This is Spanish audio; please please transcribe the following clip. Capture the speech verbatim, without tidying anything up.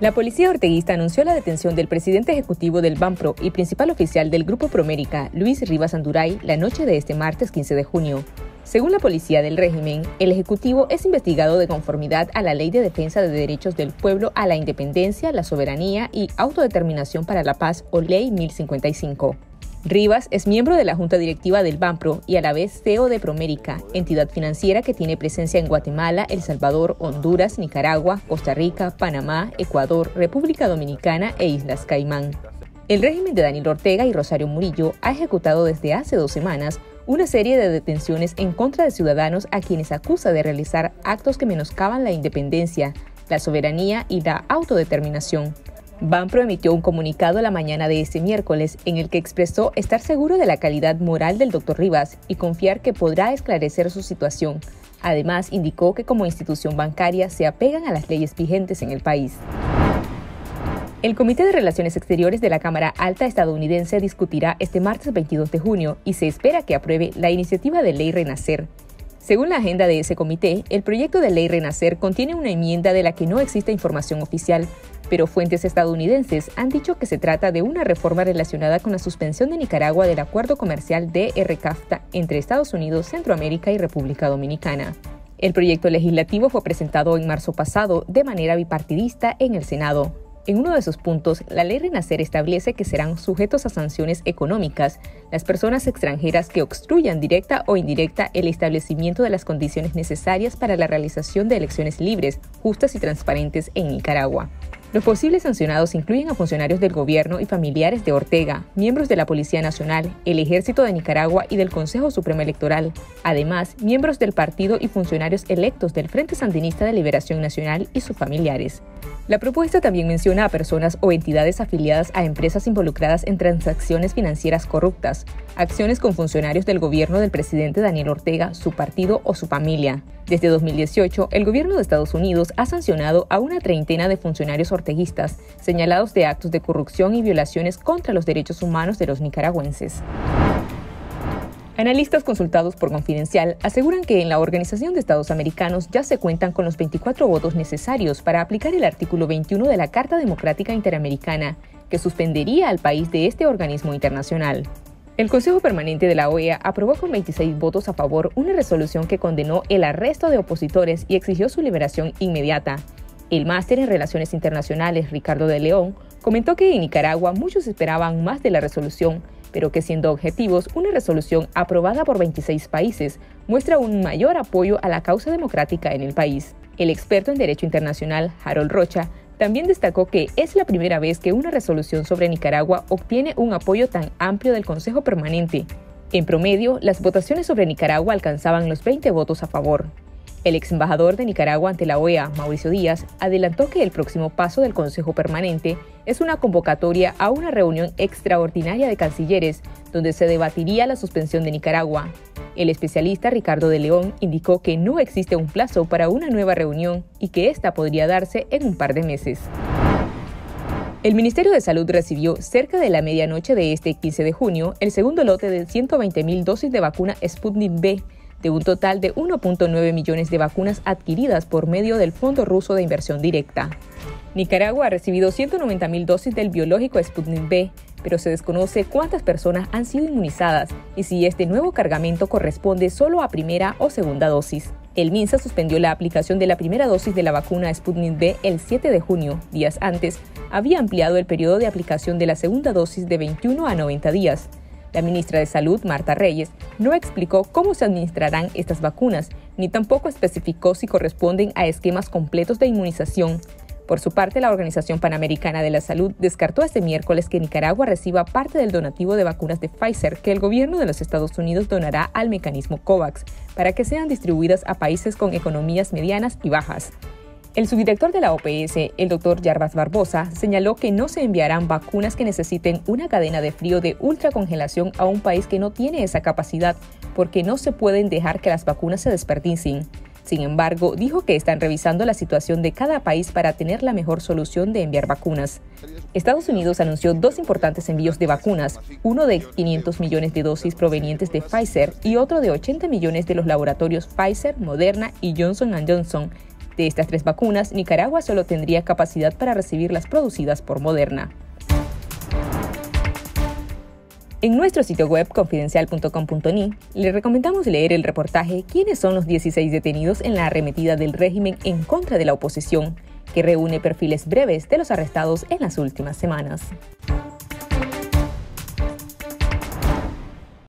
La policía orteguista anunció la detención del presidente ejecutivo del Banpro y principal oficial del Grupo Promérica, Luis Rivas Anduray, la noche de este martes quince de junio. Según la policía del régimen, el ejecutivo es investigado de conformidad a la Ley de Defensa de Derechos del Pueblo a la Independencia, la Soberanía y Autodeterminación para la Paz o Ley mil cincuenta y cinco. Rivas es miembro de la Junta Directiva del Banpro y a la vez C E O de Promérica, entidad financiera que tiene presencia en Guatemala, El Salvador, Honduras, Nicaragua, Costa Rica, Panamá, Ecuador, República Dominicana e Islas Caimán. El régimen de Daniel Ortega y Rosario Murillo ha ejecutado desde hace dos semanas una serie de detenciones en contra de ciudadanos a quienes acusa de realizar actos que menoscaban la independencia, la soberanía y la autodeterminación. Banpro emitió un comunicado la mañana de este miércoles en el que expresó estar seguro de la calidad moral del doctor Rivas y confiar que podrá esclarecer su situación. Además, indicó que como institución bancaria se apegan a las leyes vigentes en el país. El Comité de Relaciones Exteriores de la Cámara Alta estadounidense discutirá este martes veintidós de junio y se espera que apruebe la iniciativa de Ley Renacer. Según la agenda de ese comité, el proyecto de Ley Renacer contiene una enmienda de la que no existe información oficial, pero fuentes estadounidenses han dicho que se trata de una reforma relacionada con la suspensión de Nicaragua del acuerdo comercial D R CAFTA entre Estados Unidos, Centroamérica y República Dominicana. El proyecto legislativo fue presentado en marzo pasado de manera bipartidista en el Senado. En uno de sus puntos, la Ley Renacer establece que serán sujetos a sanciones económicas las personas extranjeras que obstruyan directa o indirecta el establecimiento de las condiciones necesarias para la realización de elecciones libres, justas y transparentes en Nicaragua. Los posibles sancionados incluyen a funcionarios del gobierno y familiares de Ortega, miembros de la Policía Nacional, el Ejército de Nicaragua y del Consejo Supremo Electoral, además, miembros del partido y funcionarios electos del Frente Sandinista de Liberación Nacional y sus familiares. La propuesta también menciona a personas o entidades afiliadas a empresas involucradas en transacciones financieras corruptas, acciones con funcionarios del gobierno del presidente Daniel Ortega, su partido o su familia. Desde dos mil dieciocho, el gobierno de Estados Unidos ha sancionado a una treintena de funcionarios orteguistas, señalados de actos de corrupción y violaciones contra los derechos humanos de los nicaragüenses. Analistas consultados por Confidencial aseguran que en la Organización de Estados Americanos ya se cuentan con los veinticuatro votos necesarios para aplicar el artículo veintiuno de la Carta Democrática Interamericana, que suspendería al país de este organismo internacional. El Consejo Permanente de la O E A aprobó con veintiséis votos a favor una resolución que condenó el arresto de opositores y exigió su liberación inmediata. El máster en Relaciones Internacionales, Ricardo de León, comentó que en Nicaragua muchos esperaban más de la resolución, pero que siendo objetivos, una resolución aprobada por veintiséis países muestra un mayor apoyo a la causa democrática en el país. El experto en Derecho Internacional, Harold Rocha, también destacó que es la primera vez que una resolución sobre Nicaragua obtiene un apoyo tan amplio del Consejo Permanente. En promedio, las votaciones sobre Nicaragua alcanzaban los veinte votos a favor. El ex embajador de Nicaragua ante la O E A, Mauricio Díaz, adelantó que el próximo paso del Consejo Permanente es una convocatoria a una reunión extraordinaria de cancilleres, donde se debatiría la suspensión de Nicaragua. El especialista Ricardo de León indicó que no existe un plazo para una nueva reunión y que esta podría darse en un par de meses. El Ministerio de Salud recibió cerca de la medianoche de este quince de junio el segundo lote de ciento veinte mil dosis de vacuna Sputnik V, de un total de uno punto nueve millones de vacunas adquiridas por medio del Fondo Ruso de Inversión Directa. Nicaragua ha recibido ciento noventa mil dosis del biológico Sputnik V, pero se desconoce cuántas personas han sido inmunizadas y si este nuevo cargamento corresponde solo a primera o segunda dosis. El MINSA suspendió la aplicación de la primera dosis de la vacuna Sputnik V el siete de junio, días antes, había ampliado el periodo de aplicación de la segunda dosis de veintiuno a noventa días. La ministra de Salud, Marta Reyes, no explicó cómo se administrarán estas vacunas, ni tampoco especificó si corresponden a esquemas completos de inmunización. Por su parte, la Organización Panamericana de la Salud descartó este miércoles que Nicaragua reciba parte del donativo de vacunas de Pfizer que el gobierno de los Estados Unidos donará al mecanismo COVAX para que sean distribuidas a países con economías medianas y bajas. El subdirector de la O P S, el doctor Jarbas Barbosa, señaló que no se enviarán vacunas que necesiten una cadena de frío de ultracongelación a un país que no tiene esa capacidad, porque no se pueden dejar que las vacunas se desperdicien. Sin embargo, dijo que están revisando la situación de cada país para tener la mejor solución de enviar vacunas. Estados Unidos anunció dos importantes envíos de vacunas, uno de quinientos millones de dosis provenientes de Pfizer y otro de ochenta millones de los laboratorios Pfizer, Moderna y Johnson and Johnson, De estas tres vacunas, Nicaragua solo tendría capacidad para recibir las producidas por Moderna. En nuestro sitio web confidencial punto com punto ni le recomendamos leer el reportaje ¿Quiénes son los dieciséis detenidos en la arremetida del régimen en contra de la oposición?, que reúne perfiles breves de los arrestados en las últimas semanas.